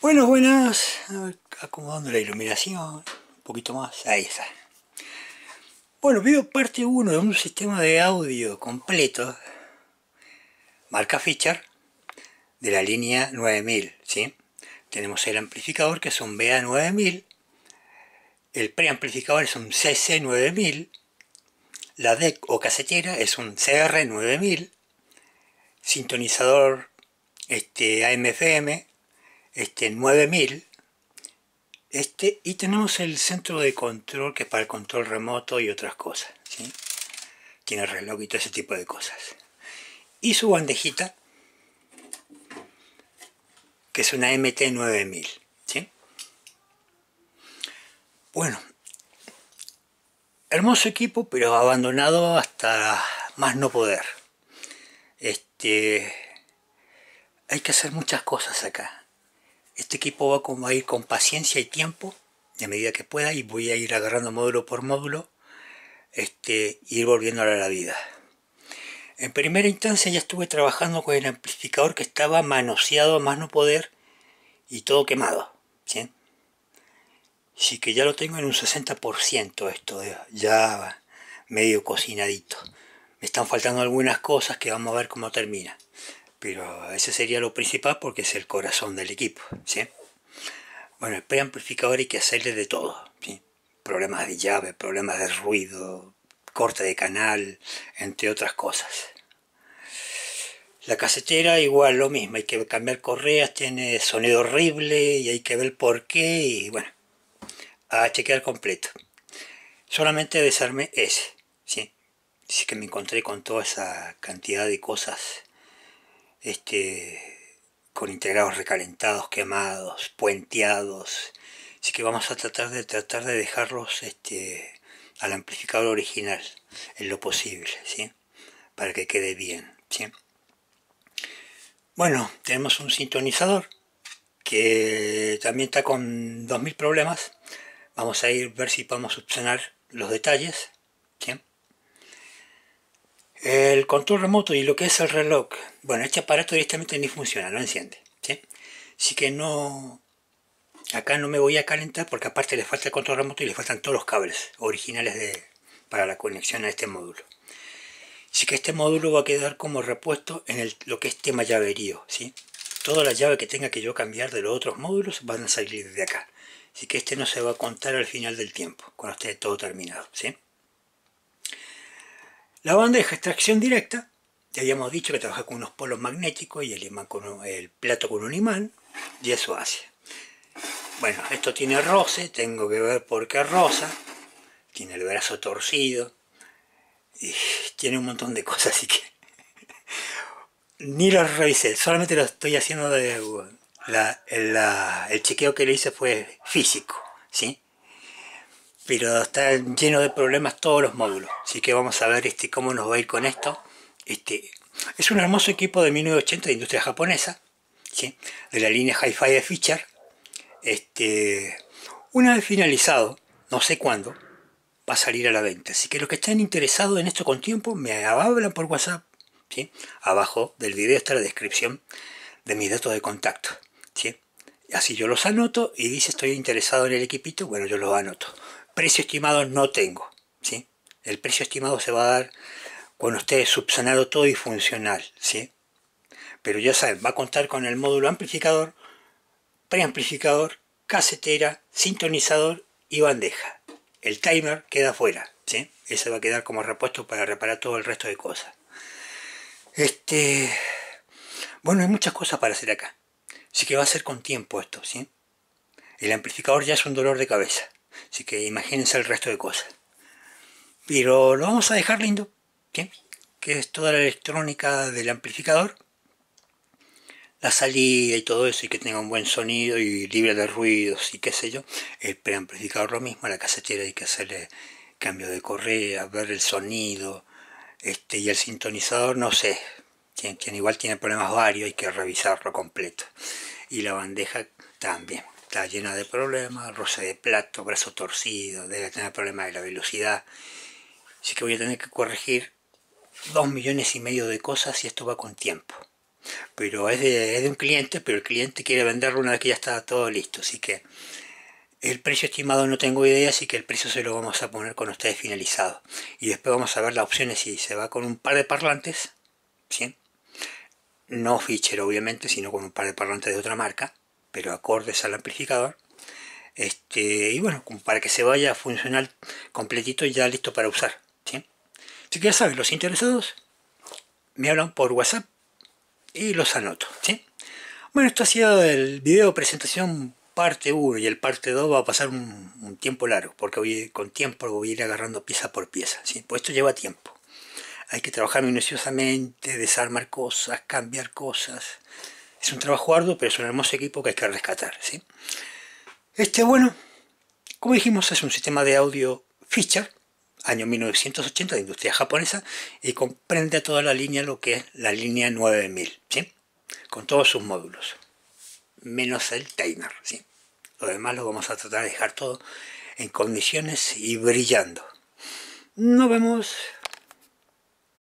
Bueno, buenas. A ver, acomodando la iluminación. Un poquito más. Ahí está. Bueno, video parte 1 de un sistema de audio completo. Marca Fisher. De la línea 9000. ¿Sí? Tenemos el amplificador que es un BA9000. El preamplificador es un CC9000. La DEC o casetera es un CR9000. Sintonizador AM/FM 9000. Y tenemos el centro de control que es para el control remoto y otras cosas, ¿sí? Tiene reloj y todo ese tipo de cosas. Y su bandejita, que es una MT9000, ¿sí? Bueno, hermoso equipo, pero abandonado hasta más no poder. Hay que hacer muchas cosas acá. Este equipo va a ir con paciencia y tiempo, a medida que pueda, y voy a ir agarrando módulo por módulo, ir volviéndolo a la vida. En primera instancia ya estuve trabajando con el amplificador que estaba manoseado, más no poder, y todo quemado, ¿sí? Así que ya lo tengo en un 60% esto, ya medio cocinadito. Me están faltando algunas cosas que vamos a ver cómo termina. Pero ese sería lo principal porque es el corazón del equipo, ¿sí? Bueno, el preamplificador hay que hacerle de todo, ¿sí? Problemas de llave, problemas de ruido, corte de canal, entre otras cosas. La casetera igual lo mismo, hay que cambiar correas, tiene sonido horrible y hay que ver por qué y bueno. A chequear completo. Solamente desarmé ese, ¿sí? Así que me encontré con toda esa cantidad de cosas, con integrados recalentados, quemados, puenteados. Así que vamos a tratar de dejarlos al amplificador original en lo posible, ¿sí? Para que quede bien, ¿sí? Bueno, tenemos un sintonizador que también está con 2000 problemas. Vamos a ir a ver si podemos subsanar los detalles, ¿sí? El control remoto y lo que es el reloj. Bueno, este aparato directamente ni funciona, no enciende, ¿sí? Así que no... Acá no me voy a calentar porque aparte le falta el control remoto y le faltan todos los cables originales para la conexión a este módulo. Así que este módulo va a quedar como repuesto en lo que es tema llaverío, ¿sí? Todas las llaves que tenga que yo cambiar de los otros módulos van a salir de acá. Así que no se va a contar al final del tiempo, cuando esté todo terminado, ¿sí? La bandeja es tracción directa. Ya habíamos dicho que trabaja con unos polos magnéticos y el plato con un imán. Y eso hace. Bueno, esto tiene roce, tengo que ver por qué rosa. Tiene el brazo torcido. Y tiene un montón de cosas, así que... Ni los revisé, solamente lo estoy haciendo de... El chequeo que le hice fue físico, ¿sí? Pero está lleno de problemas todos los módulos. Así que vamos a ver cómo nos va a ir con esto. Es un hermoso equipo de 1980 de industria japonesa, ¿sí? De la línea Hi-Fi de Fisher. Una vez finalizado, no sé cuándo, va a salir a la venta. Así que los que estén interesados en esto con tiempo, me hablan por WhatsApp, ¿sí? Abajo del video está la descripción de mis datos de contacto. ¿Sí? Así yo los anoto y dice estoy interesado en el equipito, bueno yo los anoto. Precio estimado no tengo, ¿sí? El precio estimado se va a dar cuando esté subsanado todo y funcional, ¿sí? Pero ya saben, va a contar con el módulo amplificador, preamplificador, casetera, sintonizador y bandeja. El timer queda fuera, ¿sí? Ese va a quedar como repuesto para reparar todo el resto de cosas. Bueno, hay muchas cosas para hacer acá. Así que va a ser con tiempo esto, ¿sí? El amplificador ya es un dolor de cabeza. Así que imagínense el resto de cosas. Pero lo vamos a dejar lindo, ¿sí? Que es toda la electrónica del amplificador. La salida y todo eso. Y que tenga un buen sonido y libre de ruidos y qué sé yo. El preamplificador lo mismo. La casetera hay que hacerle cambio de correa. Ver el sonido. Y el sintonizador no sé. Quien igual tiene problemas varios, hay que revisarlo completo. Y la bandeja también, está llena de problemas, roce de plato, brazo torcido, debe tener problemas de la velocidad. Así que voy a tener que corregir 2,5 millones de cosas y esto va con tiempo. pero es de un cliente, pero el cliente quiere venderlo una vez que ya está todo listo, así que el precio estimado no tengo idea, así que el precio se lo vamos a poner con ustedes finalizado. Y después vamos a ver las opciones si se va con un par de parlantes, ¿sí? No Fisher obviamente, sino con un par de parlantes de otra marca, pero acordes al amplificador. Y bueno, para que se vaya funcional completito y ya listo para usar, ¿sí? Así que ya saben, los interesados me hablan por WhatsApp y los anoto, ¿sí? Bueno, esto ha sido el video presentación parte 1, y el parte 2 va a pasar un tiempo largo, porque hoy, con tiempo voy a ir agarrando pieza por pieza, ¿sí? Pues esto lleva tiempo. Hay que trabajar minuciosamente, desarmar cosas, cambiar cosas. Es un trabajo arduo, pero es un hermoso equipo que hay que rescatar, ¿sí? Bueno, como dijimos, es un sistema de audio Fisher, año 1980, de industria japonesa, y comprende toda la línea, lo que es la línea 9000, ¿sí? Con todos sus módulos, menos el timer, ¿sí? Lo demás lo vamos a tratar de dejar todo en condiciones y brillando. Nos vemos.